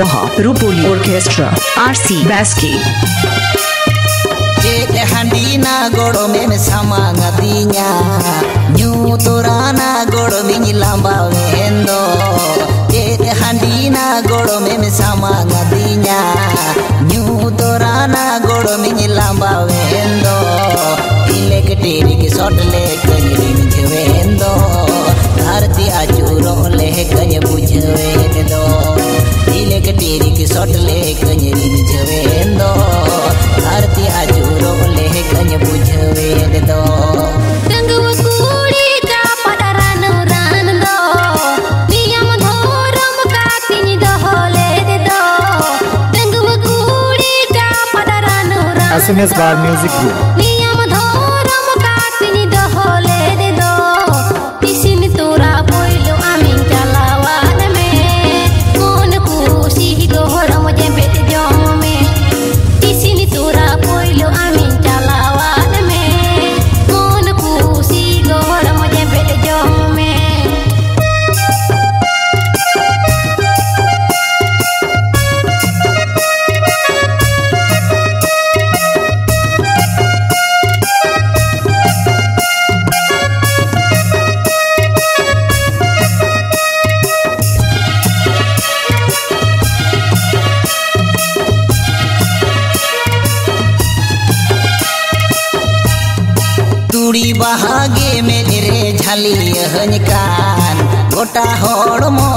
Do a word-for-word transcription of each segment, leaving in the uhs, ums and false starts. रोहा रूपोली orchestra R C बैस्की हंडीना गोड़ो में समांग दीना new तोराना गोड़ो में लांबा वेंदो हंडीना गोड़ो में समांग दीना न्यू तोराना गोड़ो में लांबा वेंदो इलेक टेरी के सोट ले कहीं बुझवेंदो धरती आचूरो ले कहीं बुझवेंदो इलेक टेरी के सोट ले कहीं बुझवेंदो धरती आचूरो ले कहीं बुझवेंदो एस एम एस बार म्यूजिक ग्रुप तुड़ी बहागे में रे झली हंकान गोटा होड़ मो गोड़म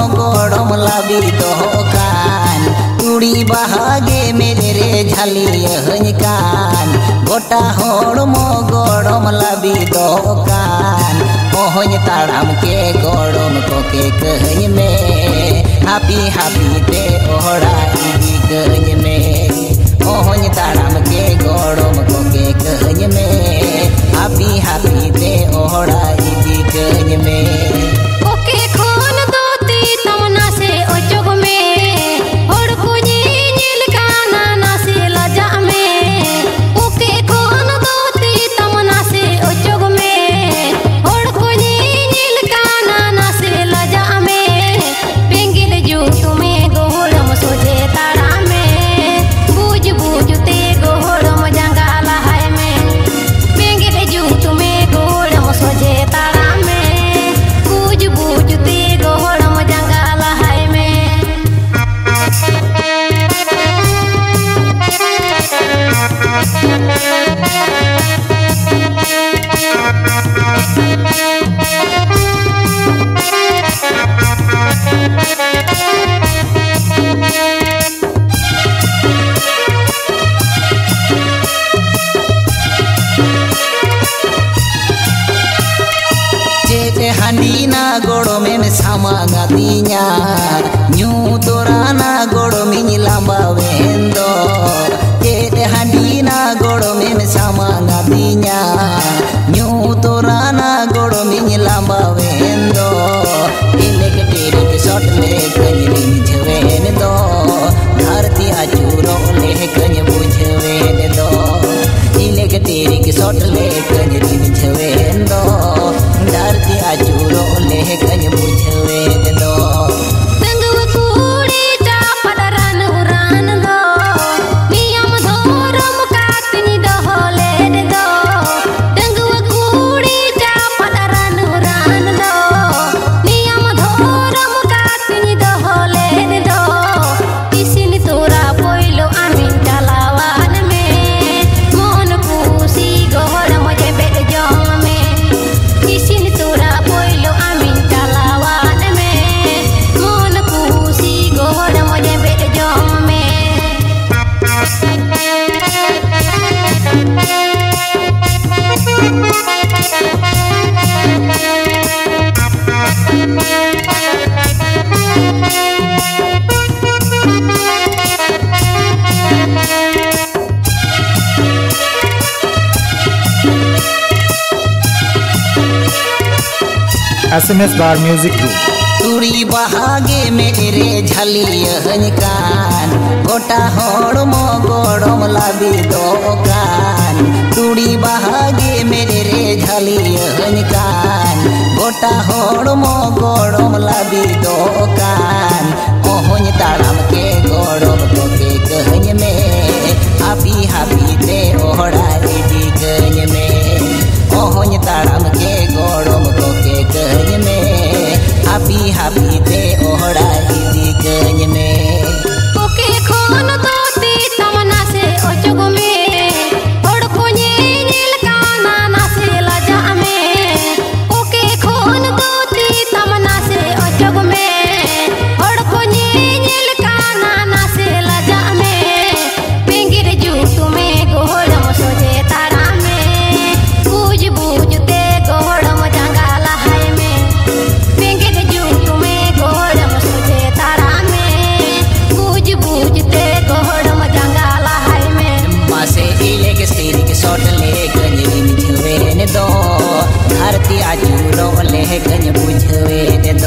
लाबी दोकान तुड़ी बहागे में रे झली हंकान गोटा होड़ मो गोड़म लाबी दोकान ओहन ताड़ाम के गोड़म को के कहई में हापी हापी ते ओहड़ा इदी कहई में ओहन ताड़ाम के गोड़म को के कहई में हापी हापी ते ओहड़ा इदी कहई में ओके खोन दो ती तमना से ओचोग में होड़ को नी नील काना ना से लजा में ओके खोन दो ती तमना से ओचोग में होड़ को नी नील काना ना से लजा में पेंगिल जू में गोड़म सोझे ताड़ा में बुझ बुझ ते गोड़म जंगाला है में पेंगिल जू में गोड़म सोझे ताड़ा में बुझ बुझ ते गोड़म जंगाला है में हंडीना गोड़ो में समांग दीना न्यू तोराना गोड़ो में लांबा वेंदो हंडीना गोड़ो में समांग दीना न्यू तोराना गोड़ो में लांबा वेंदो इलेक टेरी के सोट ले कहीं बुझवेंदो धरती आचूरो ले कहीं बुझवेंदो इलेक टेरी के सोट ले कहीं बुझवेंदो धरती आचूरो ले कहीं बुझवेंदो एस एम एस बार म्यूजिक ग्रुप तुड़ी बहागे में रे झली हंकान गोटा होड़ मो गोड़म लाबी दोकान तुड़ी बहागे में रे झली हंकान गोटा होड़ मो गोड़म लाबी दोकान ओहन ताड़ाम के गो हमीदे ओहड़ा हिदी गंज में ओके खोन तो ती तमना से ओचुग में ओड़ को नील काना ना से लजा में ओके खोन तो ती तमना से ओचुग में ओड़ को नील काना ना से लजा में पिंगिर जूट में गोहड़म सोजे तारा में बूझ बूझते गोहड़म जंगा लहाय में पिंगिर जूट में गोहड़म सोजे तारा में बूझ बूझते गोहड़म जंगा लहाय में मासे इले के सिर के सोट ले गंज झुवे ने दो धरती आजू लो ले गंज बुझवे ने।